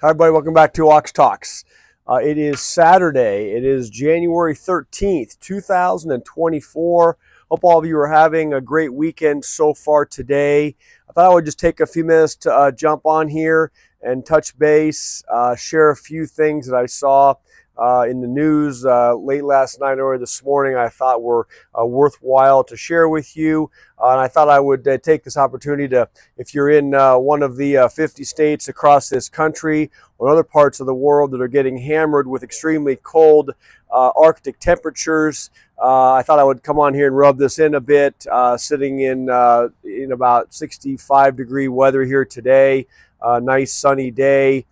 Hi everybody, welcome back to Ox Talks. It is Saturday, it is January 13th, 2024. Hope all of you are having a great weekend so far today. I thought I would just take a few minutes to jump on here and touch base, share a few things that I saw in the news late last night or this morning I thought were worthwhile to share with you. And I thought I would take this opportunity to, if you're in one of the 50 states across this country or other parts of the world that are getting hammered with extremely cold Arctic temperatures, I thought I would come on here and rub this in a bit, sitting in about 65 degree weather here today, nice sunny day.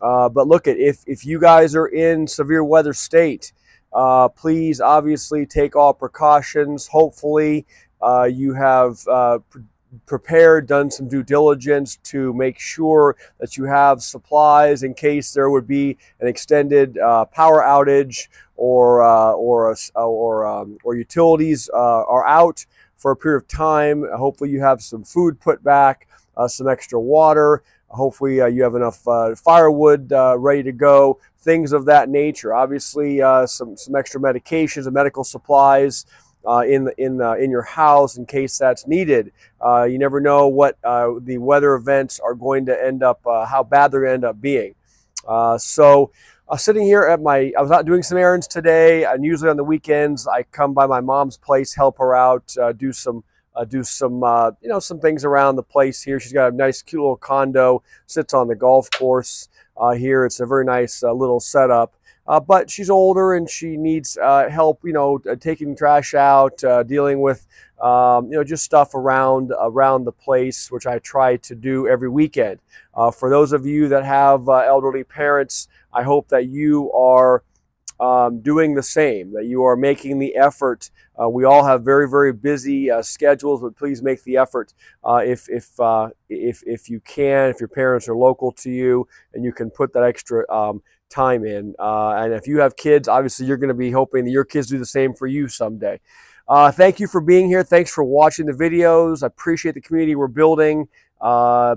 But look, if you guys are in severe weather state, please obviously take all precautions. Hopefully you have prepared, done some due diligence to make sure that you have supplies in case there would be an extended power outage or utilities are out for a period of time. Hopefully you have some food put back, some extra water. Hopefully you have enough firewood ready to go, things of that nature. Obviously some extra medications and medical supplies in your house in case that's needed. You never know what the weather events are going to end up, how bad they're going to end up being. So sitting here at I was out doing some errands today, and usually on the weekends I come by my mom's place, help her out, do some you know, some things around the place here. She's got a nice, cute little condo, sits on the golf course here. It's a very nice little setup, but she's older and she needs help, you know, taking trash out, dealing with, you know, just stuff around the place, which I try to do every weekend. For those of you that have elderly parents, I hope that you are doing the same, that you are making the effort. We all have very, very busy schedules, but please make the effort if you can, if your parents are local to you and you can put that extra time in. And if you have kids, obviously you're going to be hoping that your kids do the same for you someday. Thank you for being here. Thanks for watching the videos. I appreciate the community we're building.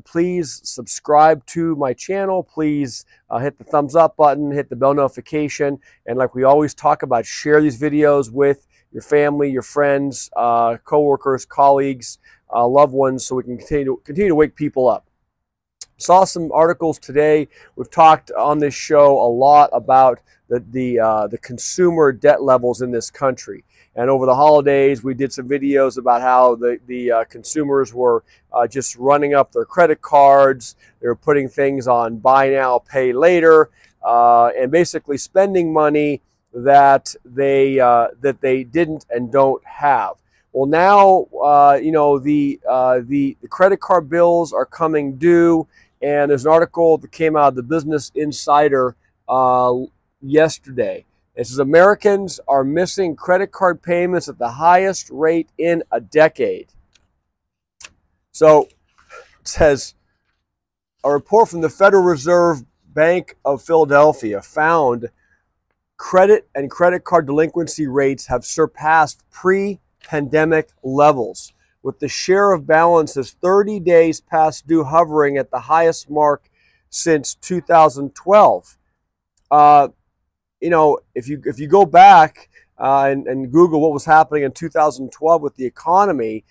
Please subscribe to my channel. Please hit the thumbs up button, hit the bell notification. And like we always talk about, share these videos with your family, your friends, coworkers, colleagues, loved ones, so we can continue to wake people up. Saw some articles today. We've talked on this show a lot about the consumer debt levels in this country. And over the holidays, we did some videos about how the consumers were just running up their credit cards. They were putting things on buy now, pay later, and basically spending money that they didn't and don't have. Well, now you know, the credit card bills are coming due, and there's an article that came out of the Business Insider yesterday. It says Americans are missing credit card payments at the highest rate in a decade. So it says a report from the Federal Reserve Bank of Philadelphia found credit and credit card delinquency rates have surpassed pre-pandemic levels, with the share of balances 30 days past due hovering at the highest mark since 2012. You know, if you go back and Google what was happening in 2012 with the economy,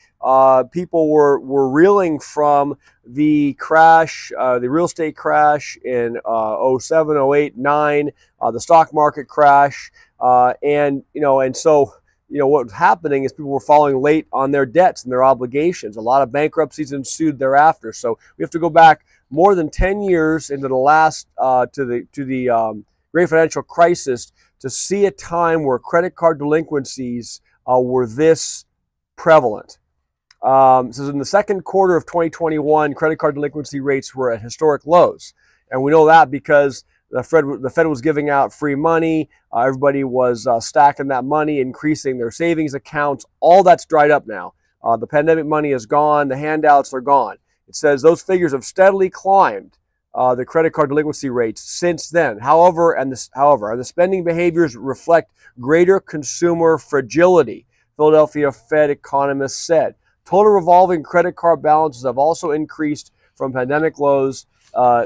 people were reeling from the crash, the real estate crash in 07, 08, 09, the stock market crash, and you know, and so you know what was happening is people were falling late on their debts and their obligations. A lot of bankruptcies ensued thereafter. So we have to go back more than 10 years into the last to the Great Financial Crisis to see a time where credit card delinquencies were this prevalent. It says in the second quarter of 2021, credit card delinquency rates were at historic lows, and we know that because the Fed was giving out free money. Everybody was stacking that money, increasing their savings accounts. All that's dried up now. The pandemic money is gone. The handouts are gone. It says those figures have steadily climbed. The credit card delinquency rates since then. However, the spending behaviors reflect greater consumer fragility, Philadelphia Fed economists said. Total revolving credit card balances have also increased from pandemic lows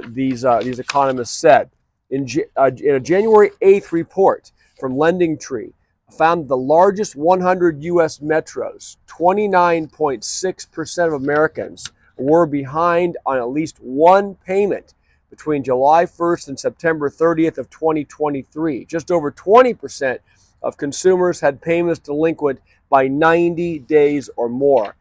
these economists said. In a January 8th report from LendingTree, found the largest 100 U.S. metros, 29.6% of Americans were behind on at least one payment between July 1st and September 30th of 2023. Just over 20% of consumers had payments delinquent by 90 days or more.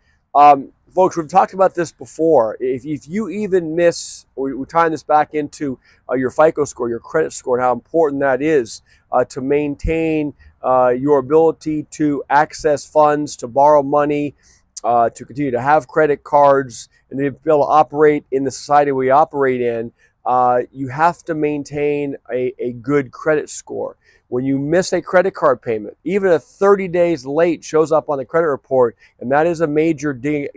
Folks, we've talked about this before. If you even miss, we're tying this back into your FICO score, your credit score, and how important that is to maintain your ability to access funds, to borrow money, to continue to have credit cards, and to be able to operate in the society we operate in. You have to maintain a good credit score. When you miss a credit card payment, even a 30 days late shows up on the credit report, and that is a major ding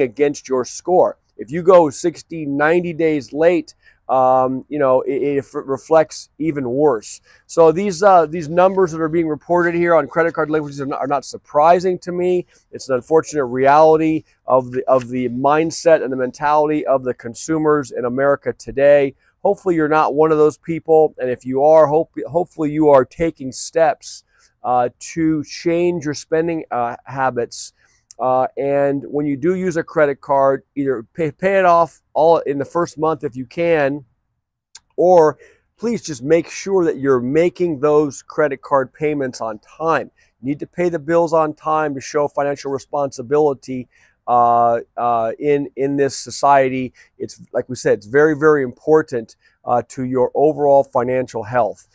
against your score. If you go 60, 90 days late, it reflects even worse. So these numbers that are being reported here on credit card delinquencies are not surprising to me. It's an unfortunate reality of the mindset and the mentality of the consumers in America today. Hopefully you're not one of those people, and if you are, hopefully you are taking steps to change your spending habits. And when you do use a credit card, either pay it off all in the first month if you can, or please just make sure that you're making those credit card payments on time. You need to pay the bills on time to show financial responsibility in this society. It's like we said, it's very, very important to your overall financial health.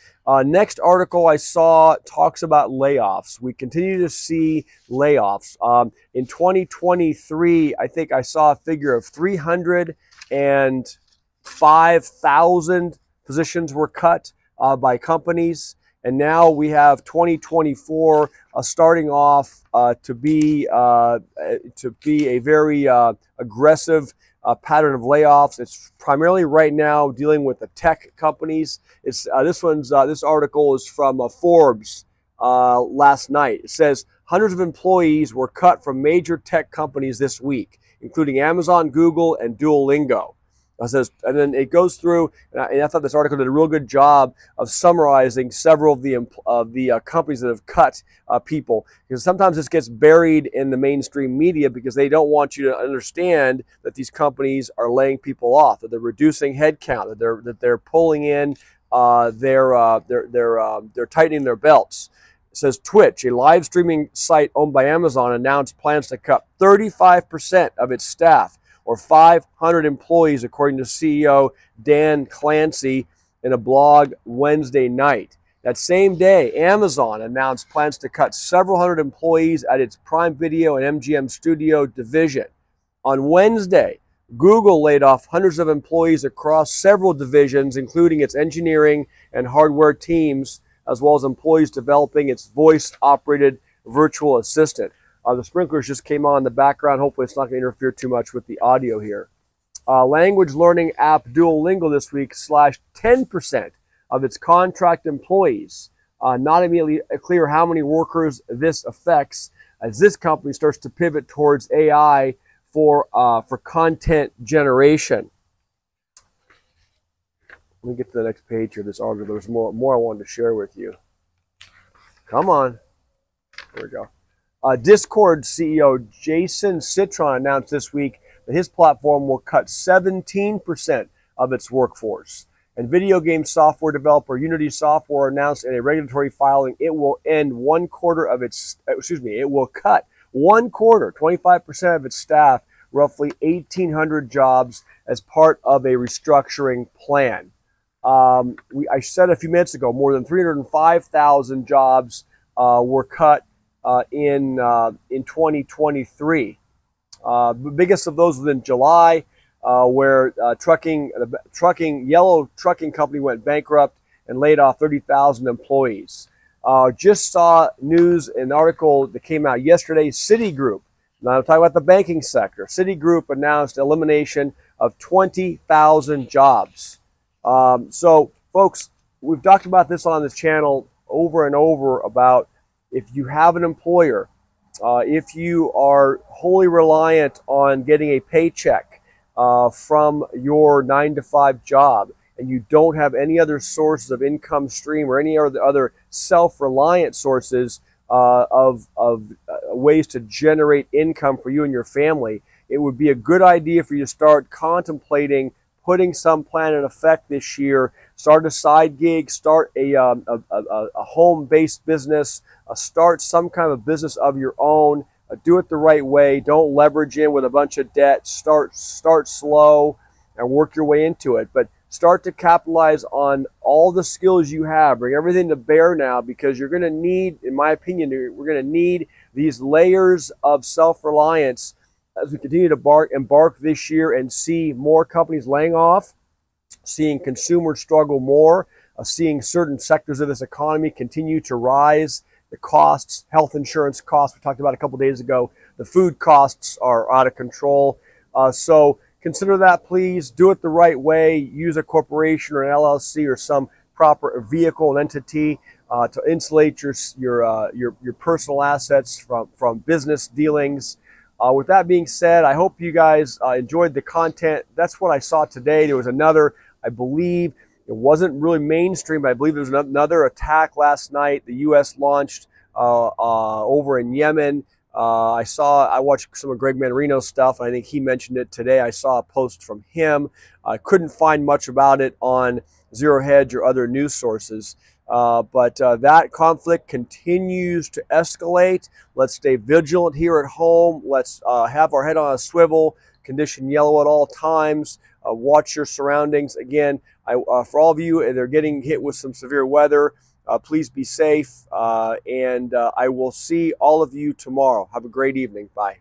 Next article I saw talks about layoffs. We continue to see layoffs. In 2023, I think I saw a figure of 305,000 positions were cut by companies. And now we have 2024 starting off to be a very aggressive pattern of layoffs. It's primarily right now dealing with the tech companies. It's this article is from Forbes last night. It says hundreds of employees were cut from major tech companies this week, including Amazon, Google, and Duolingo. And then it goes through, and I thought this article did a real good job of summarizing several of the companies that have cut people. Because sometimes this gets buried in the mainstream media because they don't want you to understand that these companies are laying people off, that they're reducing headcount, that they're pulling in, they're tightening their belts. It says Twitch, a live streaming site owned by Amazon, announced plans to cut 35% of its staff, or 500 employees, according to CEO Dan Clancy in a blog Wednesday night. That same day, Amazon announced plans to cut several hundred employees at its Prime Video and MGM Studio division. On Wednesday, Google laid off hundreds of employees across several divisions, including its engineering and hardware teams, as well as employees developing its voice-operated virtual assistant. The sprinklers just came on in the background. Hopefully it's not going to interfere too much with the audio here. Language learning app Duolingo this week slashed 10% of its contract employees. Not immediately clear how many workers this affects as this company starts to pivot towards AI for content generation. Let me get to the next page here. This article, there's more I wanted to share with you. Come on. There we go. Discord CEO Jason Citron announced this week that his platform will cut 17% of its workforce. And video game software developer Unity Software announced in a regulatory filing it will cut one quarter, 25% of its staff, roughly 1,800 jobs, as part of a restructuring plan. I said a few minutes ago, more than 305,000 jobs were cut in 2023. The biggest of those was in July, where Yellow trucking company went bankrupt and laid off 30,000 employees. Just saw news, an article that came out yesterday, Citigroup. Now I'm talking about the banking sector. Citigroup announced elimination of 20,000 jobs. So folks, we've talked about this on this channel over and over about if you have an employer, if you are wholly reliant on getting a paycheck, from your 9-to-5 job, and you don't have any other sources of income stream or any other self-reliant sources of ways to generate income for you and your family, it would be a good idea for you to start contemplating putting some plan in effect this year. Start a side gig, start a home-based business, start some kind of business of your own. Do it the right way. Don't leverage in with a bunch of debt. Start slow and work your way into it. But start to capitalize on all the skills you have. Bring everything to bear now, because you're going to need, in my opinion, we're going to need these layers of self-reliance as we continue to embark this year and see more companies laying off, seeing consumers struggle more, seeing certain sectors of this economy continue to rise. The costs, health insurance costs, we talked about a couple days ago, the food costs are out of control. So consider that, please. Do it the right way. Use a corporation or an LLC or some proper vehicle and entity to insulate your personal assets from business dealings. With that being said, I hope you guys enjoyed the content. That's what I saw today. There was another, I believe, it wasn't really mainstream, but I believe there was another attack last night. The U.S. launched over in Yemen. I watched some of Greg Manarino's stuff, and I think he mentioned it today. I saw a post from him. I couldn't find much about it on Zero Hedge or other news sources. But that conflict continues to escalate. Let's stay vigilant here at home. Let's have our head on a swivel, condition yellow at all times, watch your surroundings. Again, for all of you that are getting hit with some severe weather, please be safe, and I will see all of you tomorrow. Have a great evening. Bye.